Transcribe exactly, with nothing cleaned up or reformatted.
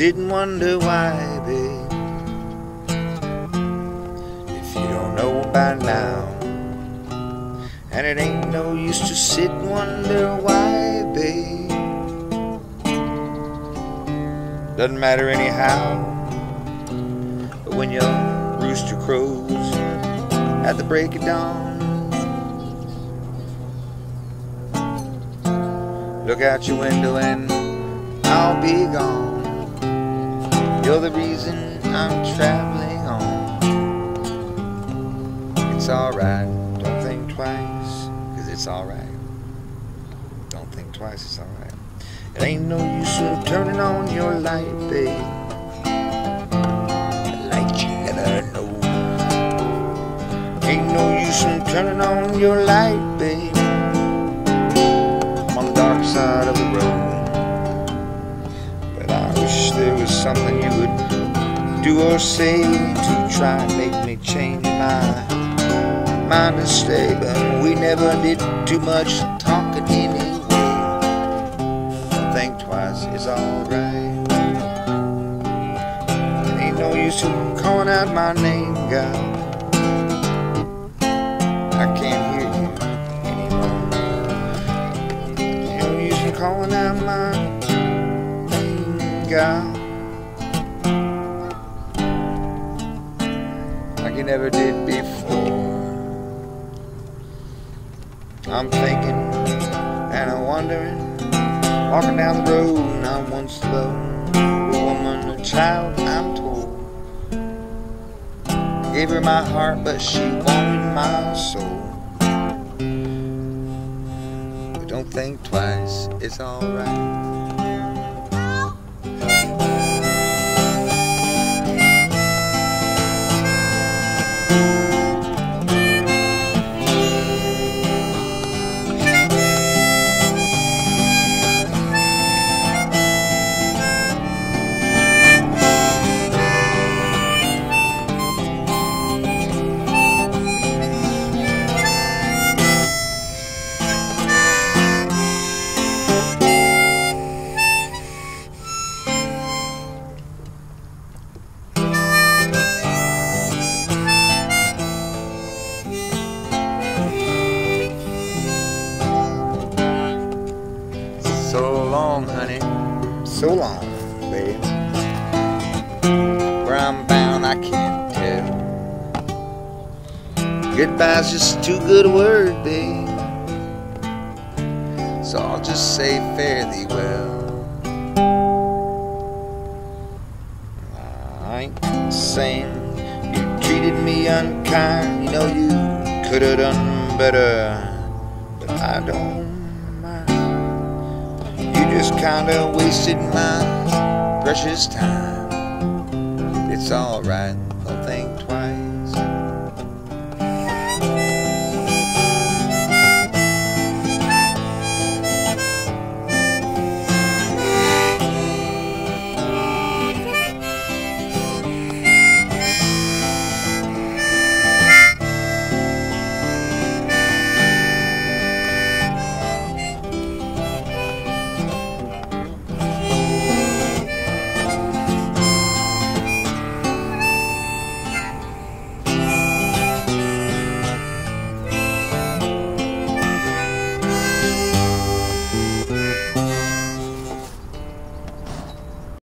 sit and wonder why, babe, if you don't know by now. And it ain't no use to sit and wonder why, babe, doesn't matter anyhow. But when your rooster crows at the break of dawn, look out your window and I'll be gone. You're the reason I'm traveling on. It's alright, don't think twice, cause it's alright. Don't think twice, it's alright. It ain't no use of turning on your light, babe. A light you never know. Ain't no use in turning on your light, babe. I'm on the dark side of the road. There was something you would do or say to try and make me change my mind and stay, but we never did too much talking anyway. Don't think twice, it's alright. Ain't no use in calling out my name, God. I can't hear you anymore. Ain't no use in calling out my name, God. Like you never did before. I'm thinking and I'm wondering, walking down the road, and I once loved a woman, a child, I'm told. I gave her my heart, but she wanted my soul. But don't think twice, it's alright. So long, honey, so long, babe. Where I'm bound, I can't tell. Goodbye's just too good a word, babe, so I'll just say fare thee well. I ain't saying you treated me unkind. You know you could have done better, but I don't. Just kinda wasted my precious time. It's alright, I think.